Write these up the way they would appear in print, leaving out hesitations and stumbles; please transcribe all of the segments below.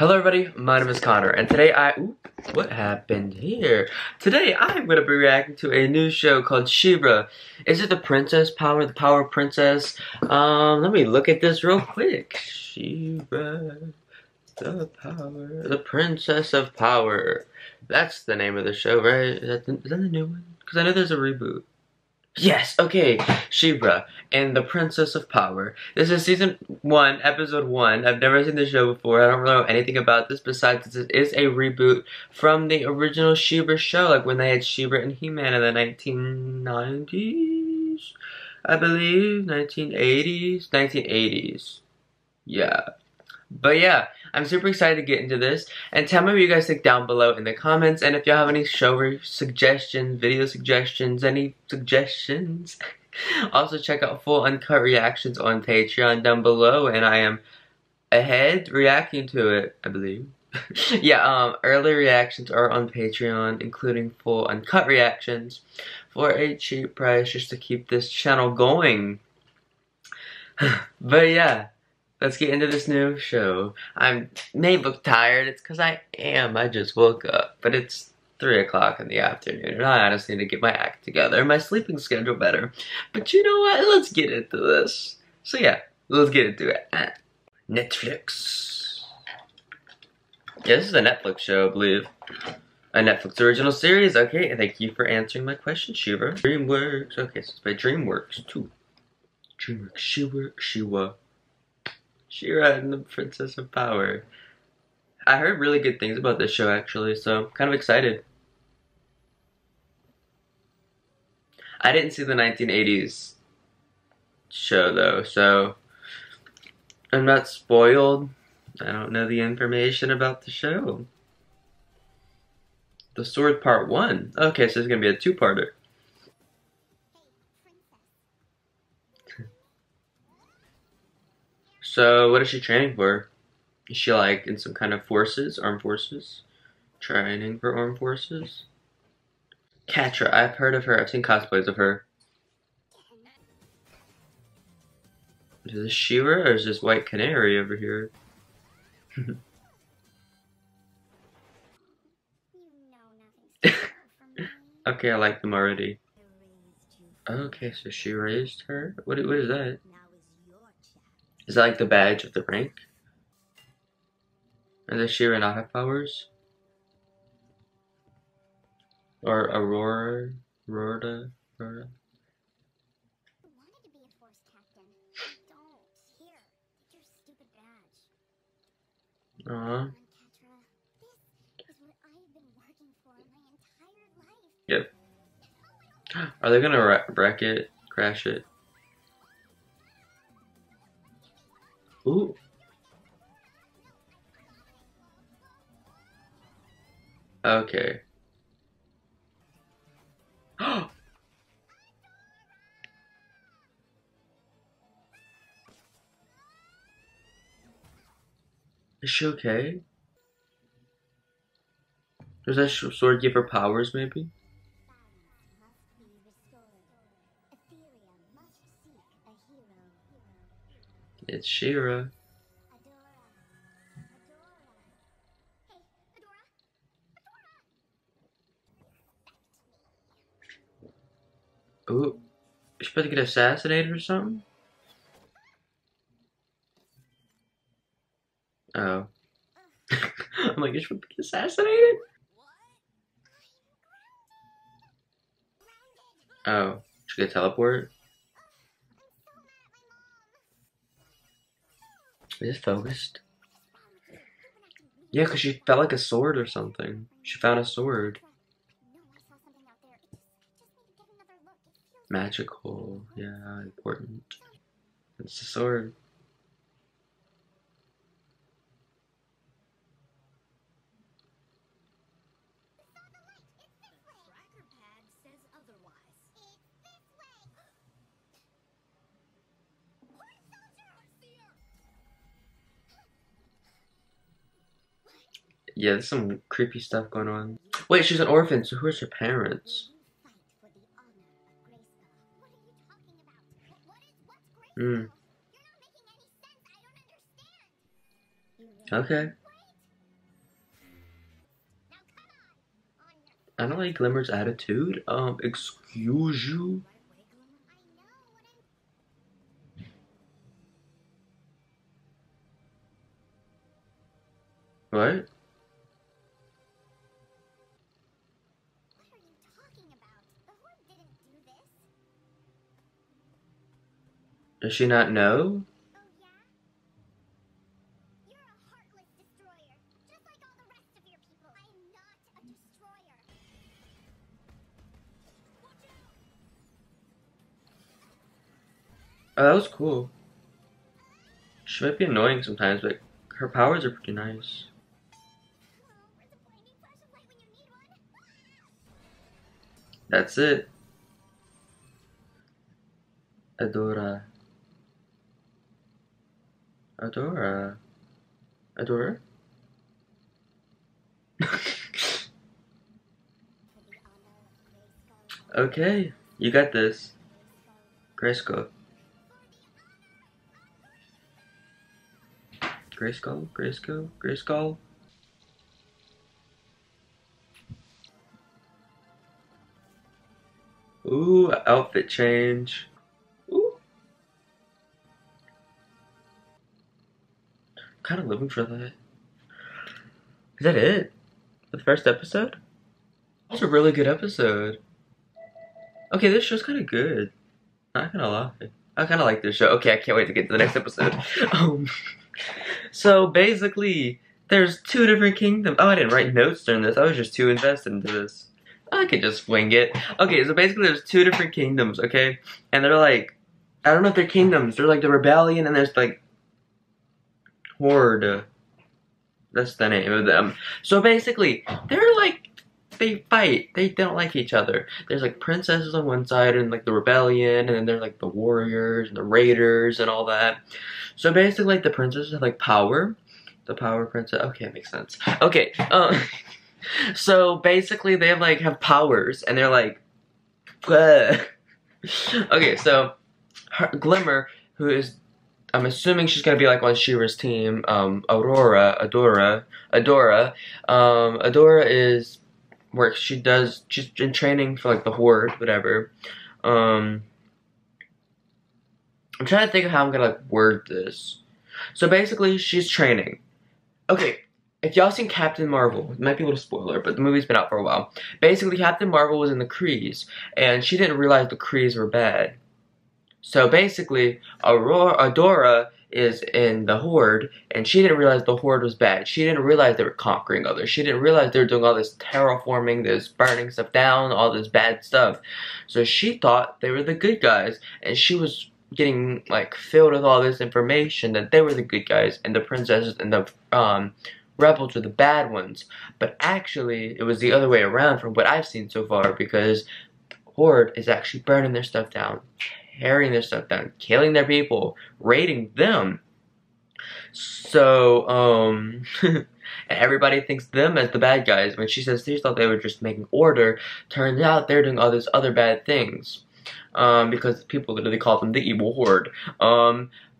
Hello everybody, my name is Connor, and today what happened here? Today I'm going to be reacting to a new show called She-Ra. Is it the Princess Power, the Power Princess? Let me look at this real quick. She-Ra, the Power, the Princess of Power. That's the name of the show, right? Is that the new one? Because I know there's a reboot. Yes, okay, She-Ra and the Princess of Power. This is season 1, episode 1. I've never seen the show before. I don't really know anything about this besides this is a reboot from the original She-Ra show, like when they had She-Ra and He-Man in the 1990s, I believe, 1980s. Yeah. But yeah, I'm super excited to get into this, and tell me what you guys think down below in the comments, and if y'all have any show suggestions, video suggestions, any suggestions. Also check out full uncut reactions on Patreon down below, and I am ahead reacting to it, I believe. Yeah, early reactions are on Patreon, including full uncut reactions for a cheap price just to keep this channel going. But yeah. Let's get into this new show. I may look tired. It's because I am. I just woke up. But it's 3 o'clock in the afternoon, and I honestly need to get my act together, my sleeping schedule better. But you know what? Let's get into this. So yeah, let's get into it. Netflix. Yeah, this is a Netflix show, I believe. A Netflix original series. Okay, thank you for answering my question, She-Ra. DreamWorks. Okay, so it's by DreamWorks, too. DreamWorks, She-Ra. She-Ra and the Princess of Power. I heard really good things about this show, actually, so I'm kind of excited. I didn't see the 1980s show, though, so I'm not spoiled. I don't know the information about the show. The Sword Part 1. Okay, so it's going to be a two-parter. So, what is she training for? Is she, like, in some kind of forces? Armed forces? Training for armed forces? Catra. I've heard of her. I've seen cosplays of her. Is this She-Ra or is this White Canary over here? Okay, I like them already. Okay, so she raised her? What is that? Is that like the badge of the rank? Or does She-Ra not have powers? Or Aurora? Aurora? I wanted to be a force captain. Don't. Here. Get your stupid badge. Aww. This is what I've been working for my entire life. Yep. Are they gonna wreck it? Crash it? Ooh. Okay. Is she okay? Does that sword give her powers, maybe? It's She-Ra. Adora. Hey, Adora. Adora. Ooh. Is she about to get assassinated or something? Oh. I'm like, is she about to get assassinated? Oh. She gonna teleport? Is it focused? Yeah, because she felt like a sword or something. She found a sword. Magical. Yeah, important. It's a sword. Yeah, there's some creepy stuff going on. Wait, she's an orphan, so who are her parents? Hmm. Okay. I don't like Glimmer's attitude. Excuse you. What? What are you talking about? The horde didn't do this. Does she not know? Oh yeah? You're a heartless destroyer, just like all the rest of your people. I am not a destroyer. Watch out. Oh, that was cool. She might be annoying sometimes, but her powers are pretty nice. That's it. Adora. Adora. Adora? Okay, you got this. Grayskull. Grayskull, Grayskull, Grayskull. Ooh, outfit change. Ooh. I'm kind of living for that. Is that it? The first episode? That was a really good episode. Okay, this show's kind of good. Not gonna lie. I kind of like this show. Okay, I can't wait to get to the next episode. So basically, there's two different kingdoms. Oh, I didn't write notes during this. I was just too invested into this. I could just wing it. Okay, so basically there's two different kingdoms, okay? And they're like, I don't know if they're kingdoms. They're like the rebellion and there's like Horde. That's the name of them. So basically, they're like, they fight. They don't like each other. There's like princesses on one side and like the rebellion, and then there's like the warriors and the raiders and all that. So basically like the princesses have like power. The power princess. Okay, it makes sense. Okay, so basically they have powers and they're like bleh. Okay, so Glimmer, who is, I'm assuming she's gonna be like on She-Ra's team, Adora is where she's in training for like the Horde, whatever. I'm trying to think of how I'm gonna like word this. So basically she's training. Okay. If y'all seen Captain Marvel, it might be a little spoiler, but the movie's been out for a while. Basically, Captain Marvel was in the Krees, and she didn't realize the Krees were bad. So basically, Adora is in the Horde, and she didn't realize the Horde was bad. She didn't realize they were conquering others. She didn't realize they were doing all this terraforming, this burning stuff down, all this bad stuff. So she thought they were the good guys, and she was getting like filled with all this information that they were the good guys, and the princesses, and the rebels were the bad ones, but actually it was the other way around from what I've seen so far, because Horde is actually burning their stuff down, tearing their stuff down, killing their people, raiding them. So and everybody thinks them as the bad guys. When she says she thought they were just making order, turns out they're doing all these other bad things, because people literally call them the evil Horde.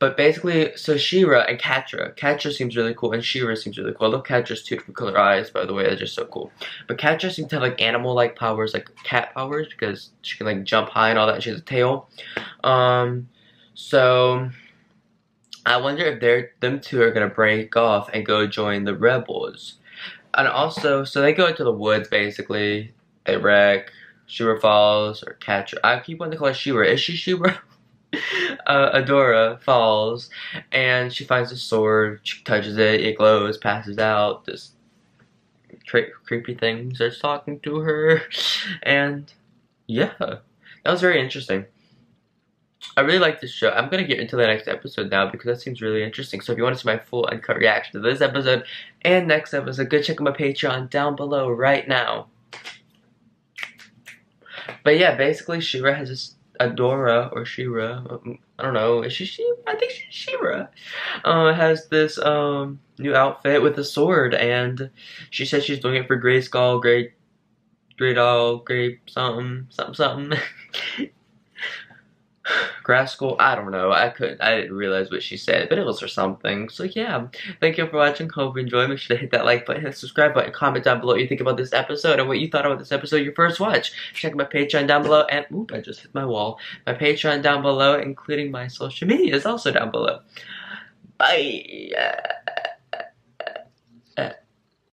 But basically, so She-Ra and Catra. Catra seems really cool, and She-Ra seems really cool. I love Catra's two different color eyes, by the way. They're just so cool. But Catra seems to have, like, animal-like powers, like cat powers, because she can, like, jump high and all that. She has a tail. So I wonder if them two are going to break off and go join the rebels. And also, so they go into the woods, basically. They wreck. She-Ra falls, or Catra. I keep wanting to call her She-Ra. Is she She-Ra? Adora falls, and she finds a sword, she touches it, it glows, passes out, this creepy thing starts talking to her, and yeah, that was very interesting. I really like this show. I'm gonna get into the next episode now, because that seems really interesting. So if you want to see my full uncut reaction to this episode and next episode, go check out my Patreon down below right now. But yeah, basically She-Ra has this Adora, or She-Ra, I don't know, is she She? I think she's She-Ra, has this new outfit with a sword, and she says she's doing it for Grayskull, Great All, Grape something. Grayskull, I don't know. I didn't realize what she said, but it was or something. So yeah, thank you all for watching. Hope you enjoyed. Make sure to hit that like button, hit the subscribe button, comment down below what you think about this episode and what you thought about this episode your first watch. Check my Patreon down below and oop, I just hit my wall. My Patreon down below, including my social media, is also down below. Bye.